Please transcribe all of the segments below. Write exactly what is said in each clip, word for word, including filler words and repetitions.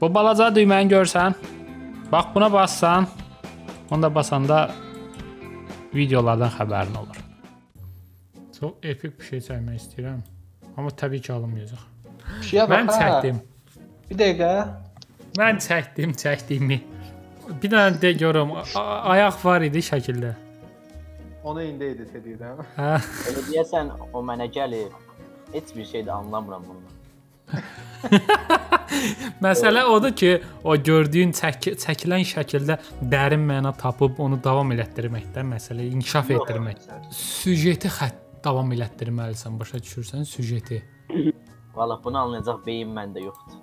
Bu balaca düyməni görsən, bax buna bassan, onda basanda videolardan xəbərin olur. Çox epik bir şey çəkmək istəyirəm. Amma təbii ki alınmayacaq. Mən çəkdim. Bir dəqiqə. Mən çəkdim, çəkdimi. Bir dənə də görüm, ayaq var idi şəkildə. Ona indi edit edirəm. Hə. Elə deyəsən o mənə gəlir. Heç bir şey də anlamıram bundan. Məsələ odur ki, o gördüyün çək, çəkilən şəkildə dərin məna tapıb onu davam elətdirməkdən, məsələyi inkişaf etdirmək. Süjeti xətt davam elətdirməlisən, başa düşürsən süjeti. Vallahi bunu anlayacaq beyin məndə yoxdur.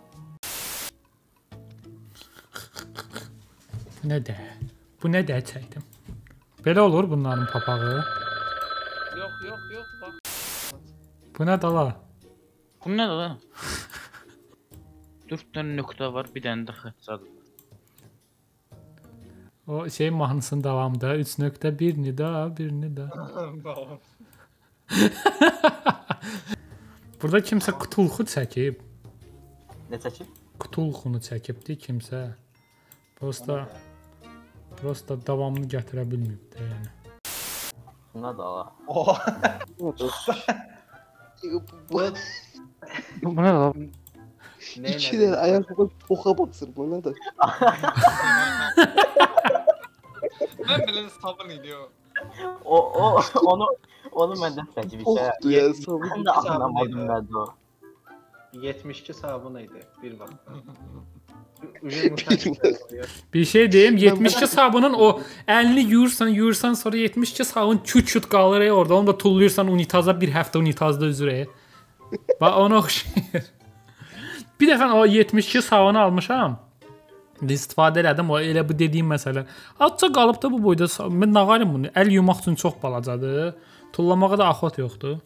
Bu nədə? Bu nədə çəkdim? Belə olur bunların papağı. Yox, yox, yox, bax. Bu nə dala? Bu nə dala? dörd tane nöqtə var, bir tane de xətçadır. O şey mahnısının devamında üç nöqtə bir nida, bir nida. Burada kimsə kutulxu çəkib. Ne çəkib? Kutulxunu çəkibdi kimsə. Prosta prosta davamını gətirə bilməyibdi yani. Buna da ala. Buna da ala. İki tane ayağım oxa baksır bana da. Ben bile sabun ediyor. O o onu onu benden sence bir şey. Ben de anlamadım ben de o. yetmiş iki sabunaydı bir vakit. Bir şey diyeyim, yetmiş iki sabunun o elini yuyursan yuyursan sonra yetmiş iki sabun çut çut kalır ya orada. Onu da tulluyursan unitaza bir hafta unitazda üzüreye. Bak ona oxşayır. Bir dəfə o yetmiş iki sabunu almışam. İstifadə elədim. O elə bu dediyim məsələ. Azca qalıb da bu boyda. Mən nağarım bunu. Əl yumaq üçün çox balacadır. Tullamağa da axot yoxdur.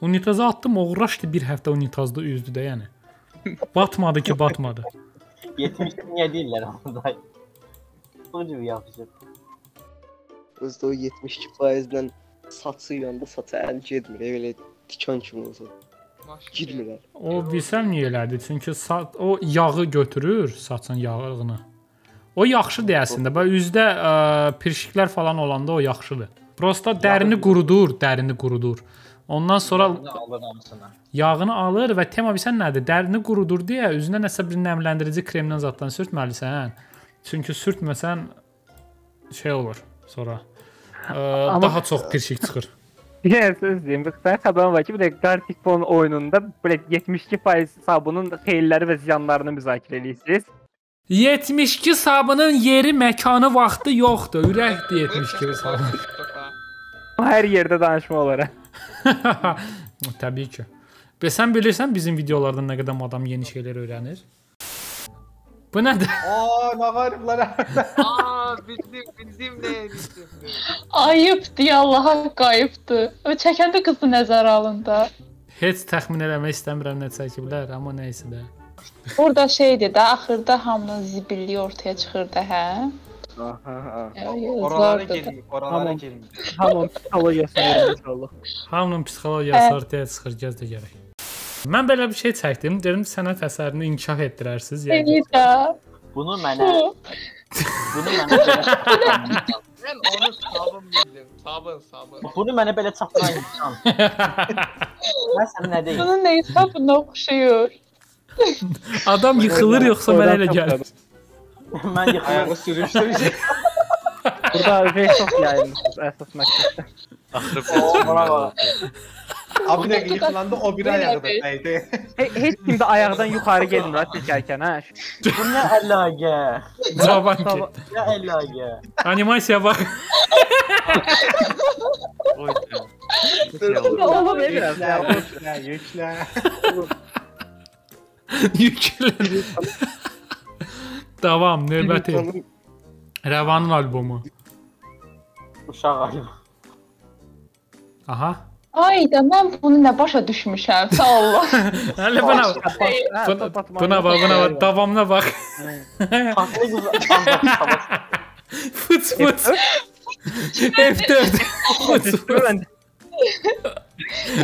Unitaza attım. Uğraşdı bir həftə unitazda üzdü də yəni. Batmadı ki, batmadı. yetmiş iki niyə deyirlər onda? O cür yapışır. Özdə o yetmiş iki faizdən saçı yandı, saçı əl gedmir. Elə tikan kimi olsun. Girmirler. O bilsem niye elerdi? Çünkü saat, o yağı götürür saçın yağını. O yaxşı deyəsində. Bak yüzde pirşiklər falan olanda o yaxşıdır. Prosta derini qurudur, derini qurudur. Ondan sonra yağını alır, yağını alır və tema bilsən nədir? Derini qurudur deyə üzünə nəsə bir nəmləndirici kremdən zatdan sürtməlisən. Çünki sürtməsən şey olur sonra. Ə, Ama... daha çox pirşik çıxır. Yes, özləyim. Bəs xəbərim var ki, bir də Gartic Phone oyununda belə yetmiş iki faiz sabunun xeyirləri və ziyanlarını müzakirə edirsiniz. yetmiş iki sabunun yeri, məkanı, vaxtı yoxdur. Ürəkdir yetmiş iki sabun. Hər yerdə danışma olaraq. Təbii ki. Bəs sən bilirsən bizim videolardan nə qədər adam yeni şeylər öyrənir? Bu nədir? Aa, nə var bunlara? Aa, bildim, bildim nə edilsin. Ayıbdır, Allaha qayıbdır. O çəkəndə qızı nəzərə alında. Heç təxmin eləmək istəmirəm nə çəkiblər, amma nə isə də. Orada şeydir də, axırda hamının zibilliyi ortaya çıxırdı, hə? Aha, aha. Oralara girmir, oralara girmir. Hamının psixologiyası inşallah. Hamının psixologiyası ortaya çıxır, gəz də gərək. Mən belə bir şey çəkdim, dedim sənət əsərini inkişaf etdirərsiz. Yəni bunu mənə bunu mənə mən onu sabun bildim. Sabun, sabun. Bunu mənə belə çatdıran insan. Mən sənə nə deyim? Bunun nə hesabına oxşuyur. Adam yıxılır yoxsa mənə elə gəlir. Mən yıxılağı sürüşdürəcəm. Burada şey çox yayılmışdır əsas məqsəddə. Bravo. Abi ne yıxılanda o bir ayağıda neydi? Heç kim də ayaqdan yuxarı gelmir çəkərkən ha. Bu nə əlaqə? Cavan ki. Nə əlaqə? Animasiya bax. Oy. Oğlum elə yüklə, yüklə. Yüklə. Davam, növbəti. Rəvanın albomu. Uşaq albomu. Aha. Ay da mən bunu nə başa düşmüşəm, sağ Allah. Hələ buna bax, buna bax, buna bax, davamına bax. Tatlı qız, anlatamaz. Fıç fıç. F dörd. Fıç fıç.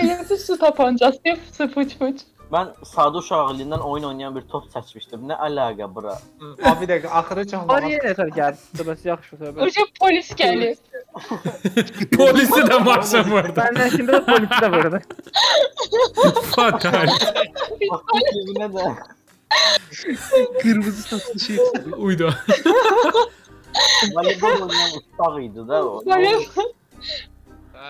Elə bir su tapancası, fıç fıç. Ben Saduş ağırlığından oyun oynayan bir top seçmiştim. Ne alaka bura? Abi bir dakika, axıra çağırmaz. Oraya yeter gel. Burası yaxşı söhbət. Hocam polis gəlir. Polisi də maşa vurdu. Məndən şimdi də polisi də vurdu. Fatal. Polisi də. Qırmızı saçlı şey uydu. Voleybol oynayan ustaq idi da o.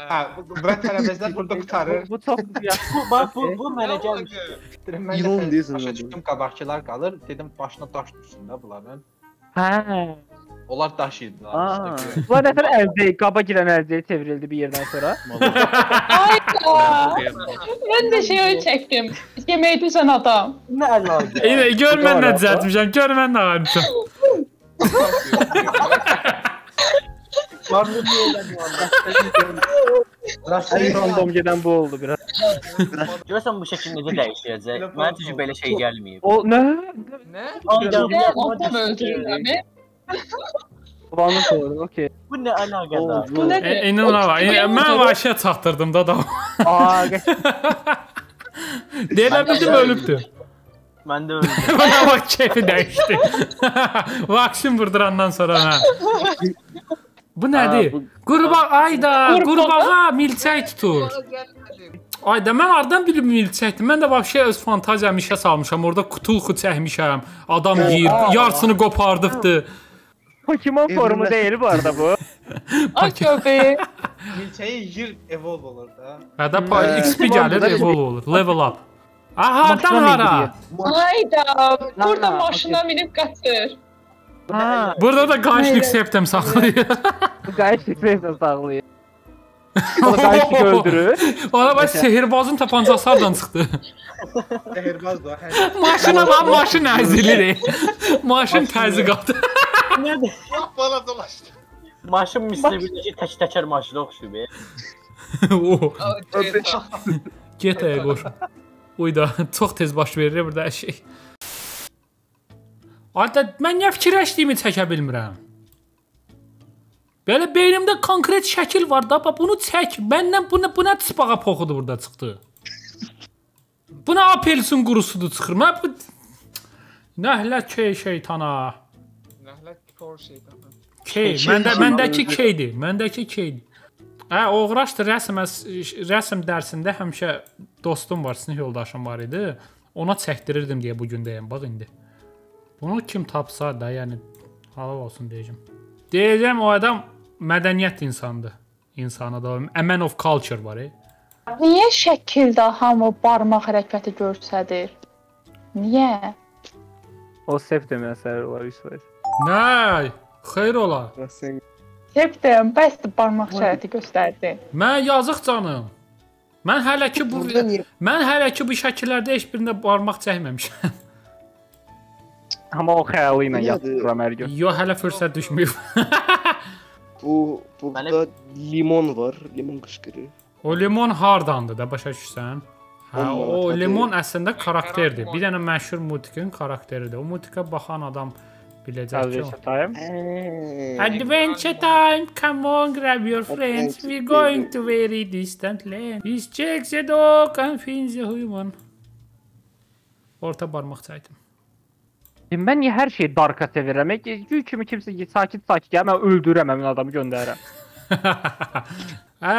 Ha, bırak televizyonlar burada kurtarır. Bu top ya. Bu bak bu bu menajer. İron desin. Başa çıktım, kabakçılar kalır. Dedim başına taş düşsün da bunların. Ha. Onlar taşıydılar. Bu nefer əlcəyi qaba girən əlcəyi çevrildi bir yerden sonra. Hayda. Ben de şey öyle çektim. Yemeği düşen adam. Ne alaka? Yine gör mən nə düzəltmişəm. Gör mən nə almışam. Var mı diyorlar bu anda? Rastlayın random geden bu oldu biraz. Görürsen bu şekil necə dəyişəcək? Mənə təcrübə belə şey gəlməyib. O nə? Nə? Adam öldürülmə. Babanın soru, okey. Bu nə əlaqədar? Bu nə? İnan ona var. Mən vəhşiyə çatdırdım da adam. Aa. Deyirəm bizim ölübdür. Mən də öldüm. Bana bak, keyfi dəyişdi. Vaksin vurdurandan sonra ha. Bu nedir? Qurbağa, ayda, qurbağa milçək tutur. Ayda, mən aradan bir milçəkdir. Mən də vəhşiyə öz fantaziyamı işə salmışam. Orada kutulxu çəkmişəm. Adam yiyir, yarısını qopardıqdır. Pokemon formu deyil bu arada bu. Ay köpəyi. Milçəyi yiyir, evolve olur da. Hədə X P gəlir, evolve olur. Level up. Ahardan hara? Ayda, burada maşına minib qaçır. Ha, burada da Gartic Septem saxlayır. Gartic Septem saxlayır. O Gartic öldürür. Ona bax sehirbazın tapancası hardan çıxdı? Sehirbaz da. Maşına lan maşın əzilir. Maşın təzi qaldı. Nədir? Bala dolaşdı. Maşın misli bir tək-təkər maşına oxşuyub. O. Get ay qoş. Uyda çox tez baş verir burada hər şey. Ayda, mən niyə fikirləşdiyimi çəkə bilmirəm. Belə beynimdə konkret şəkil var da, bunu çək. Məndən bu nə tıpağa poxudu burada çıxdı. Bu nə apelsin qurusudu çıxır. Nəhlət key şeytana. Nəhlət kor şeytana. Key, məndəki keydir. Məndəki keydir. Hə, oğraşdı rəsm dərsində həmişə dostum var, sinif yoldaşım var idi. Ona çəkdirirdim deyə bugün deyəm, bax indi. Bunu kim tapsa da, yəni, halal olsun deyəcəm. Deyəcəm, o adam mədəniyyət insandır. İnsana da, a man of culture var. Niyə şəkildə hamı barmaq hərəkəti görsədir? Niyə? O septem əsəri olar, Yusuf. Nə? Xeyr ola. Septem, bəsdir barmaq şərəti göstərdi. Mən yazıq canım. Mən hələ ki bu şəkillərdə heç birində barmaq çəkməmişəm. Amma o xəyali ilə yatırıram hər gün. Yox, hələ fürsət düşməyib. Burada limon var, limon qışqırır. O limon hardandır da, başa düşsən? O limon əslində karakterdir. Bir dənə məşhur mutikin karakteridir. O mutika baxan adam biləcək ki o. Adventure time? Adventure time, come on, grab your friends. We're going to very distant land. This checks the dog and finds the human. Orta barmaq çəkdim. Mən niyə hər şeyi darka sevirəm? Güy kimi kimsə sakit-sakit gəl, mən öldürəm, həmin adamı göndərəm.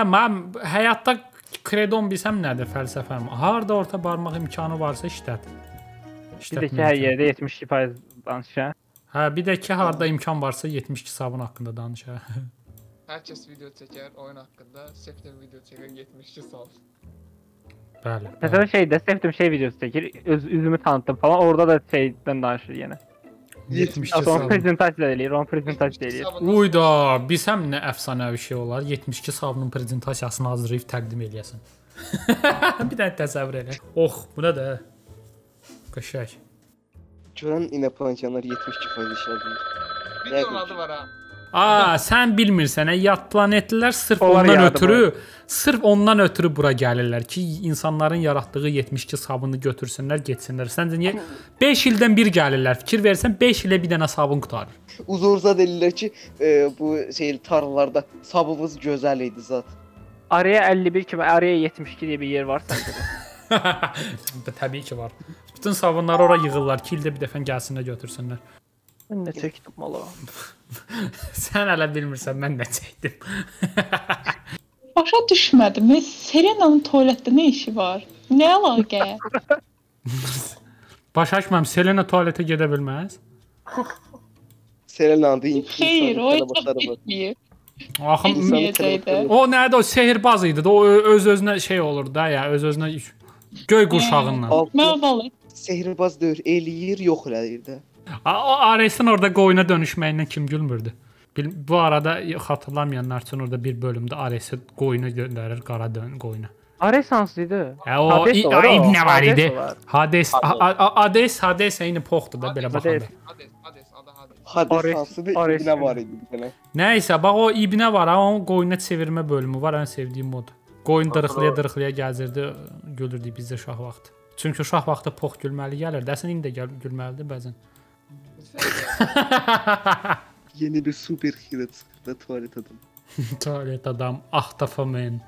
Mən həyatda kredon bilsəm nədir fəlsəfəm? Harada orta barmaq imkanı varsa işlət. Bir də ki, hər yerdə yetmiş iki faiz danışa. Hə, bir də ki, harada imkan varsa yetmiş iki sabun haqqında danışa. Hər kəs video çəkər, oyun haqqında, septem video çəkər, yetmiş iki sabun. Mesela şeydə, sevdim şey videosu çəkir, üzümü tanıttım falan, orada da şeydən danışır yenə. yetmiş iki sabun. Onu prezentasiyada eləyir, onu prezentasiyada eləyir. Uyda, bilsəm nə əfsanəvi şey olar, yetmiş iki sabunun prezentasiyasını hazırlayıb təqdim eləyəsin. Bir dənə təsəvvür eləyək. Ox, bu nə də? Qışək. Görən inəplankanlar yetmiş iki faiz işləyir. Bir ton adı var ha. Aa, sən bilmirsən, yad planetlilər sırf ondan ötürü sırf ondan ötürü bura gəlirlər ki, insanların yaratdığı yetmiş iki sabunu götürsünlər, getsinlər. Səncə niyə beş ildən bir gəlirlər? Fikir versən, beş ilə bir dənə sabun qutarır. Uzurza deyirlər ki, bu şey tarlalarda sabunuz gözəl idi zat. Araya əlli bir kimi, araya yetmiş iki deyə bir yer var səncə. Tabii ki var. Bütün sabunları oraya yığırlar ki ildə bir dəfə gəlsinlər götürsünlər. Mən nə çəkdim mala? Sən hələ bilmirsən mən nə çəkdim. Başa düşmədim. Selena'nın tualetdə nə işi var? Nə əlaqə? Başa düşməm. Selena tualetə gedə bilməz. Selena'nın da xeyr, o etmir. O nədir o? Sehirbaz idi. O öz-özünə şey olur da ya. Öz-özünə göy qurşağından. Sehirbaz deyir, eləyir, yox eləyir də. O Ares'in orada qoyuna dönüşməyindən kim gülmürdü? Bu arada xatırlamayanlar üçün orada bir bölümdə Ares'i qoyuna göndərir, qara qoyuna. Ares hansıydı? İbnə var idi. Hades. Hades, Hades eyni poxdur da belə baxanda. Hades hansıdır, İbnə var idi. Nəysə, bax o İbnə var, onun qoyuna çevirmə bölümü var, ən sevdiyim odur. Qoyun dırıqlaya-dırıqlaya gəzirdi, gülürdü bizdə şah vaxtı. Çünki uşaq vaxtı pox gülməli gəlirdi. Əslən indi də gülməlidir bəzən. Yeni bir super hero çıxırdı, tualet adam. Tualet adam, Ahtafamen.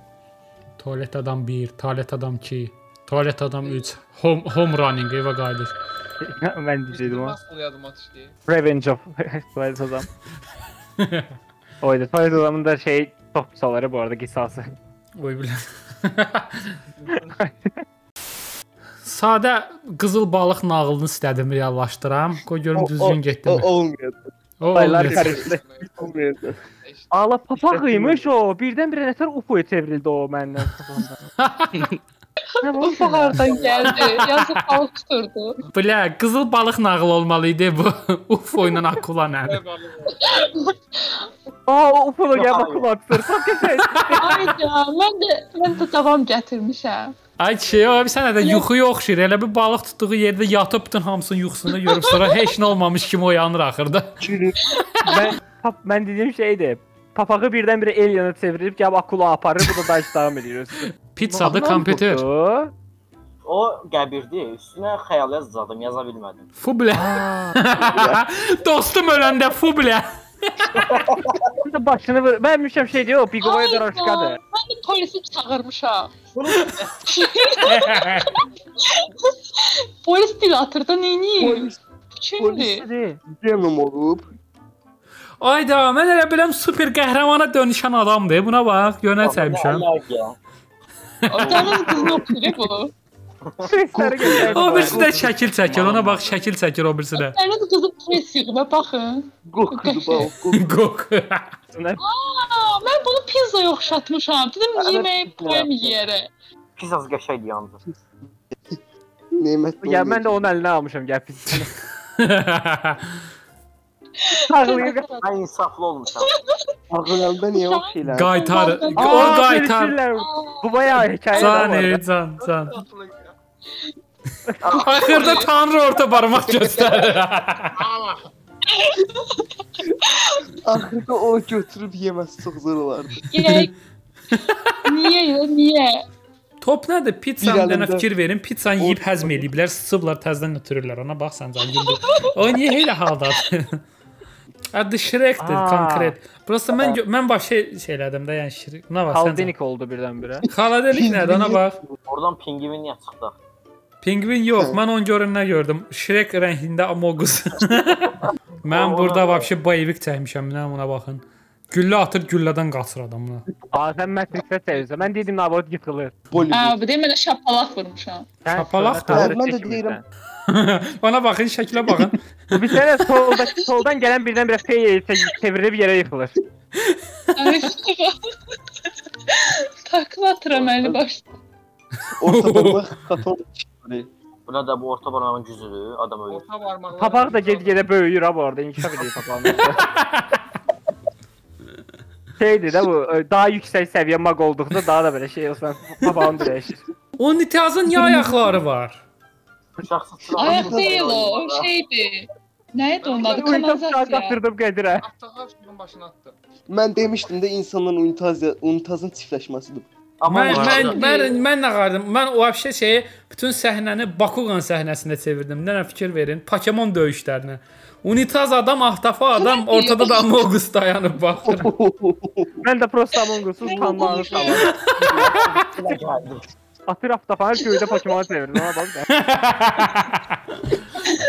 Tualet adam bir, tualet adam iki, tualet adam üç. Home running, eva qayıdır. Mən deyəcəydim o. Revenge of tualet adam. Oydu, tualet adamın da şey, top pisaları bu arada, qisası. Oy biləm. Sadə qızıl balıq nağılını istədim, reallaşdıram. Qoy görüm düzgün getdi mi? Olmuyordu. Olmuyordu. Ala papağıymış o. Birdən-birə nətər ufoya çevrildi o məndən. Ufo hardan gəldi. Yazıq balıq tuturdu. Bilə, qızıl balıq nağıl olmalıydı bu. Ufo ilə akula nə? Aa, ufo ilə gəl akula tutur. Çox keçək. Ayca, mən də davam gətirmişəm. Ay şey, sən hədə yuxuya oxşir, elə bir balıq tutduğu yerdə yatıb bütün hamısının yuxusunda görüb, sonra heç nə olmamış kimi oyanır axırda. Mən dediyim şeydir, papağı birdən-birə el yana çevirilib, gəb akula aparır, bu da daha hiç davam ediyoruz. Pizzadır, kompüter. O qəbirdir, üstünə xəyal yazadım, yaza bilmədim. Fuble. Dostum öləndə fuble. Başını vur. Mən müşəm şey deyir o, Piqovaya daraşqadır. Mən də polisi çağırmışam. Polis dil atırda neyini? Polisidir. Genom olub. Ayda, mən elə biləm super qəhrəmana dönüşən adamdır. Buna bax, yönə çəkmişəm. Adamın qızını oxuyur bu. O birisi də şəkil çəkir, ona bax, şəkil çəkir o birisi də. Ələt qızım pres yığma, baxın. Qoq qızı bax, qoq. Aaa, mən bunu pizzaya oxşatmışam, dedim yeməyi qoyam yiyərə. Pizzası qəşəkdir yalnız. Mən də onun əlinə almışam, gəl pizzanı. Mən insaflı olmuşam. Ağırəldə niyə o şeylər? Qaytar, o qaytar. Bu bayağı hekayədə var. Can, can, can. Axırda Tanrı orta barmaq göstərir. Axırda o götürüb yeməsi çox zor olardı. Yeyək. Niyə, niyə? Top nədir? Pizzanın dənə fikir verin. Pizzanı yiyib həzm eləyiblər, sıçıblar, təzdən ötürürlər. Ona bax sən can, gündür. O niyə elə haldadır? Adı Shrek'dir, konkret. Burası mən bax şey elədim də, yəni Shrek. Haldenik oldu birdən-birə. Haldenik nədir, ona bax. Oradan pingvin niyə çıxdı? Pingvin yox, mən onu görün nə gördüm. Shrek rəngində Amogus. Mən burada vəbşi bayevik çəkmişəm, minəm ona baxın. Güllə atır, güllədən qaçır adamına. Aa, sən mətrikdə çəkmişsən, mən deydim nabod yıxılır. Aa, bu deyim, mənə şapalaq vurmuşam. Şapalaqdır. Mən də deyirəm. Bana baxın, şəkilə baxın. Bir sənə soldan gələn birdən-birə çevirir, bir yerə yıxılır. Takla atıram əli başda. Ortada bax, katolik. Buna da bu orta barmağın gücüdür, adam öyle. Papaq da ged-gedə böyüyür ha bu arada, inkişaf edir papağın. Şeydir də bu, daha yüksək səviyyə mag olduqda daha da belə şey olsan, papağın dəyişir. Onun itiazın niyə ayaqları var? Ayaq deyil o, o şeydir. Nəyədir onun adı? Kanazasiya. Mən demişdim də insanların unitazın çiftləşməsidir. Mən nə qardım? Mən o əbşə şeyi bütün səhnəni Bakugan səhnəsində çevirdim. Nənə fikir verin, Pokemon döyüşlərinə. Unitaz adam, ahtafa adam, ortada da Amogus dayanıb baxır. Mən də prosta Amogus'un tanmağını tanıdım. Atıraftafa her köyde Pokemon çevirdin. Ona bak ben.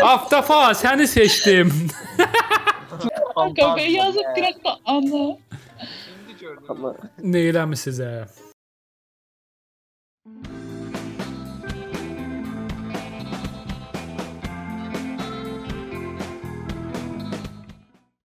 Aftafa seni seçtim. Kafayı yazıp kırakta. Ana. Şimdi gördüm. Neylemiş size?